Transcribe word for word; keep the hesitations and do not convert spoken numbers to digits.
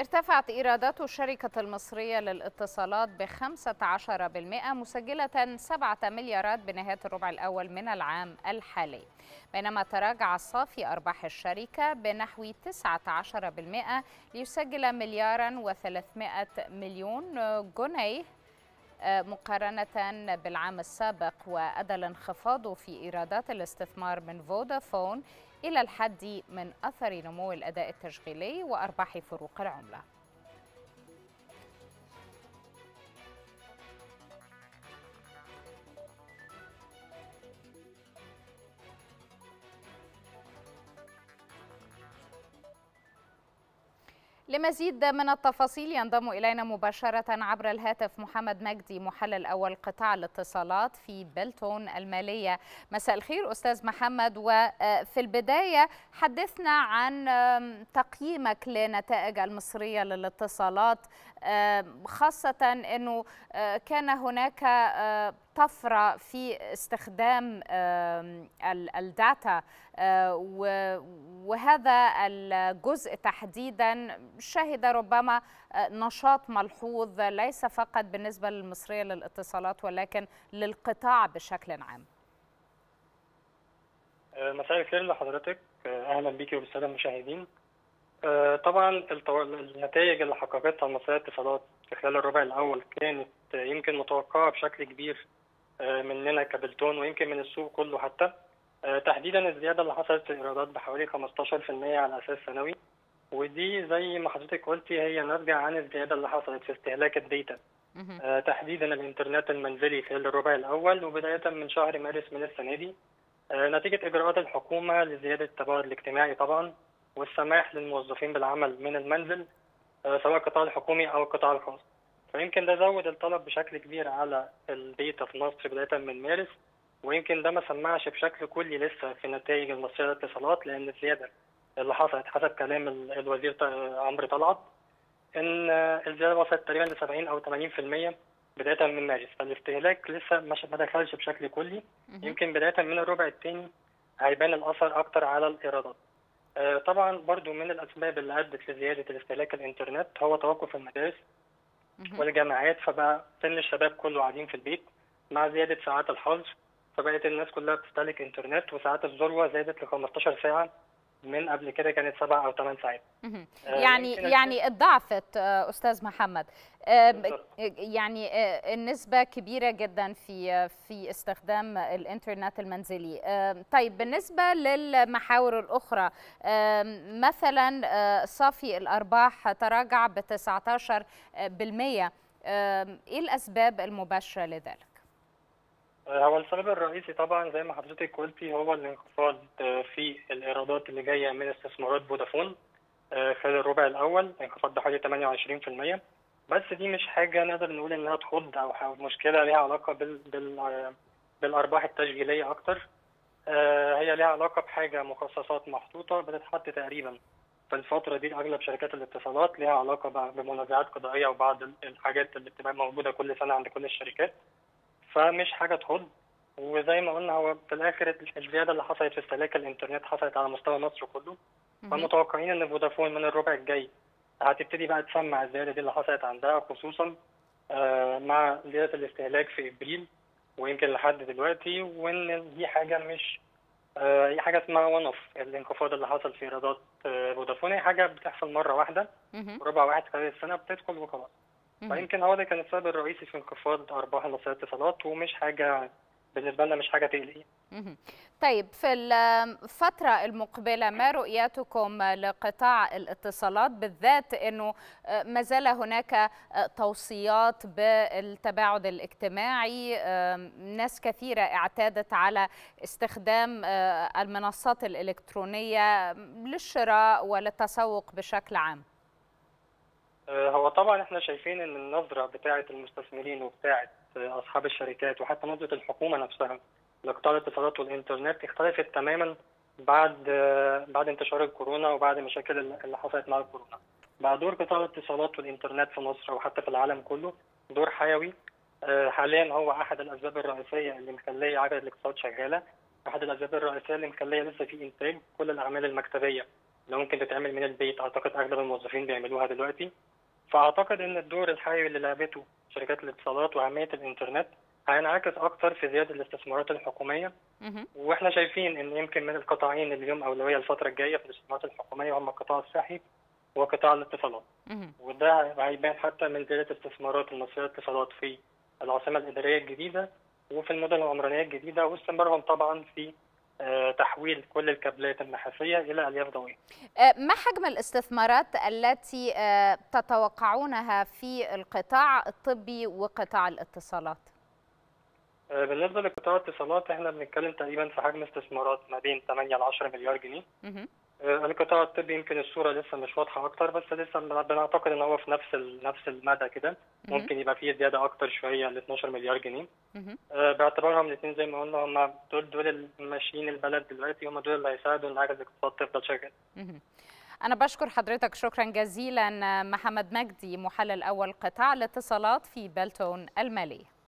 ارتفعت إيرادات الشركة المصرية للاتصالات ب خمسة عشر بالمئة مسجلة سبعة مليارات بنهاية الربع الأول من العام الحالي، بينما تراجع صافي أرباح الشركة بنحو تسعة عشر بالمئة ليسجل مليارا وثلاثمائة مليون جنيه مقارنة بالعام السابق، وأدى الانخفاض في إيرادات الاستثمار من فودافون إلى الحد من أثر نمو الأداء التشغيلي وأرباح فروق العملة. لمزيد من التفاصيل ينضم إلينا مباشرة عبر الهاتف محمد مجدي، محلل أول قطاع الاتصالات في بلتون المالية. مساء الخير أستاذ محمد، وفي البداية حدثنا عن تقييمك لنتائج المصرية للاتصالات، خاصة أنه كان هناك طفرة في استخدام الداتا، وهذا الجزء تحديدا شهد ربما نشاط ملحوظ ليس فقط بالنسبة للمصرية للاتصالات ولكن للقطاع بشكل عام. مساء الخير لحضرتك، أهلا بيكي وبالسادة المشاهدين. طبعا النتائج اللي حققتها المصرية للاتصالات خلال الربع الأول كانت يمكن متوقعة بشكل كبير مننا كبلتون ويمكن من السوق كله، حتى تحديدا الزيادة اللي حصلت في الإيرادات بحوالي خمسة عشر بالمئة على أساس سنوي، ودي زي ما حضرتك قلتي هي ناتجة عن الزيادة اللي حصلت في استهلاك الداتا تحديدا الإنترنت المنزلي خلال الربع الأول وبداية من شهر مارس من السنة دي، نتيجة إجراءات الحكومة لزيادة التباعد الاجتماعي طبعا والسماح للموظفين بالعمل من المنزل سواء القطاع الحكومي أو القطاع الخاص، فيمكن ده زود الطلب بشكل كبير على الداتا في مصر بداية من مارس، ويمكن ده ما سمعش بشكل كلي لسه في نتائج المصرية للاتصالات، لأن الزيادة اللي حصلت حسب كلام الوزير عمرو طلعت إن الزيادة وصلت تقريبا ل سبعين أو ثمانين بالمئة بداية من مارس، فالاستهلاك لسه ما دخلش بشكل كلي، يمكن بداية من الربع الثاني هيبان الأثر أكتر على الإيرادات. طبعا برضو من الأسباب اللي أدت لزيادة الاستهلاك الإنترنت هو توقف المدارس والجامعات، فبقى سن الشباب كله قاعدين في البيت مع زيادة ساعات الحظر، فبقت الناس كلها بتستهلك إنترنت، وساعات الذروة زادت ل خمستاشر ساعة من قبل كده كانت سبع أو ثمان ساعات. يعني يعني اتضاعفت أستاذ محمد، يعني النسبة كبيرة جدا في في استخدام الإنترنت المنزلي. طيب بالنسبة للمحاور الأخرى، مثلا صافي الأرباح تراجع ب تسعة عشر بالمئة، إيه الأسباب المباشرة لذلك؟ هو السبب الرئيسي طبعا زي ما حضرتك قلتي هو الانخفاض في الايرادات اللي جايه من استثمارات فودافون خلال الربع الاول، انخفاض بحوالي ثمانية وعشرين بالمئة، بس دي مش حاجه نقدر نقول انها تخض او مشكله ليها علاقه بال بال بالارباح التشغيليه اكتر، هي ليها علاقه بحاجه مخصصات محطوطه بتتحط تقريبا في الفتره دي اغلب شركات الاتصالات، ليها علاقه بمنازعات قضائيه وبعض الحاجات اللي بتبقى موجوده كل سنه عند كل الشركات، فمش حاجه تخض. وزي ما قلنا هو في الاخر الزياده اللي حصلت في استهلاك الانترنت حصلت على مستوى مصر كله، فمتوقعين ان فودافون من الربع الجاي هتبتدي بقى تسمع الزياده دي اللي حصلت عندها، خصوصا مع زياده الاستهلاك في ابريل ويمكن لحد دلوقتي، وان دي حاجه مش هي حاجه اسمها ون اوف، الانخفاض اللي حصل في ايرادات فودافون هي حاجه بتحصل مره واحده ربع واحد خلال السنه بتدخل وخلاص، فيمكن هو ده كان السبب الرئيسي في انخفاض ارباح مصرية الاتصالات، ومش حاجه بالنسبه لنا مش حاجه تقلق. طيب في الفتره المقبله ما رؤيتكم لقطاع الاتصالات، بالذات انه ما زال هناك توصيات بالتباعد الاجتماعي، ناس كثيره اعتادت على استخدام المنصات الالكترونيه للشراء وللتسوق بشكل عام؟ هو طبعا احنا شايفين ان النظره بتاعه المستثمرين وبتاعه اصحاب الشركات وحتى نظره الحكومه نفسها لقطاع الاتصالات والانترنت اختلفت تماما بعد بعد انتشار الكورونا وبعد مشاكل اللي حصلت مع الكورونا. بقى دور قطاع الاتصالات والانترنت في مصر وحتى في العالم كله دور حيوي. حاليا هو احد الاسباب الرئيسيه اللي مخليه عجله الاقتصاد شغاله، احد الاسباب الرئيسيه اللي مخليه لسه في انتاج كل الاعمال المكتبيه لو ممكن تتعمل من البيت. اعتقد اغلب الموظفين بيعملوها دلوقتي، فاعتقد ان الدور الحيوي اللي لعبته شركات الاتصالات واهميه الانترنت هينعكس اكتر في زياده الاستثمارات الحكوميه. واحنا شايفين ان يمكن من القطاعين اللي لهم اولويه الفتره الجايه في الاستثمارات الحكوميه هم القطاع الصحي وقطاع الاتصالات، وده هيبان حتى من زياده استثمارات المصريه للاتصالات في العاصمه الاداريه الجديده وفي المدن العمرانيه الجديده، واستمرارهم طبعا في تحويل كل الكابلات النحاسيه الى الياف ضوئيه. ما حجم الاستثمارات التي تتوقعونها في القطاع الطبي وقطاع الاتصالات؟ بالنسبه لقطاع الاتصالات احنا بنتكلم تقريبا في حجم استثمارات ما بين ثمانية لعشرة مليار جنيه. القطاع الطبي يمكن الصوره لسه مش واضحه اكتر، بس لسه بنعتقد ان هو في نفس نفس المدى كده، ممكن يبقى فيه زياده اكتر شويه ل اتناشر مليار جنيه. باعتبارهم الاثنين زي ما قلنا هم دول دول ماشيين البلد دلوقتي، هم دول اللي هيساعدوا ان عجز الاقتصاد تفضل شغال. أنا بشكر حضرتك شكرا جزيلا محمد مجدي، محلل أول قطاع الاتصالات في بلتون المالية.